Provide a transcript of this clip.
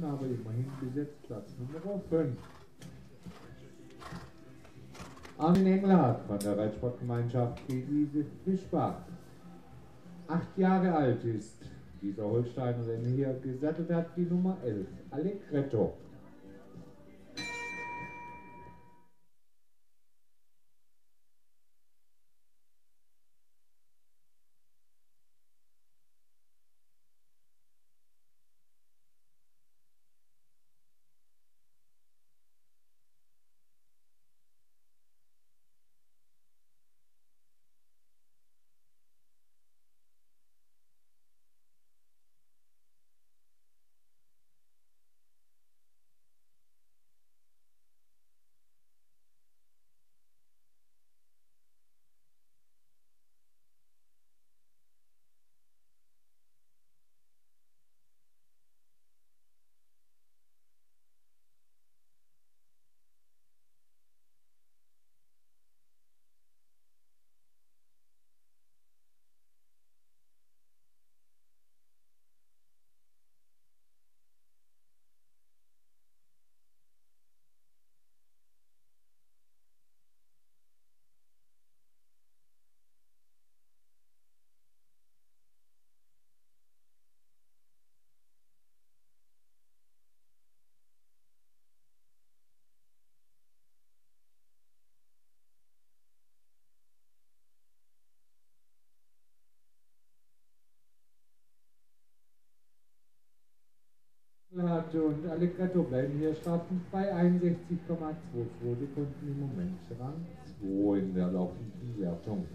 Aber immerhin besetzt Platz Nummer 5. Armin Engelhardt von der Reitsportgemeinschaft G.I.S. Fischbach. 8 Jahre alt ist dieser Holsteiner, den hier gesattelt hat, die Nummer 11, Alegretto. Und Alegretto bleiben hier straffen bei 61,22 Sekunden im Moment, Rang 2 in der laufenden Wertung.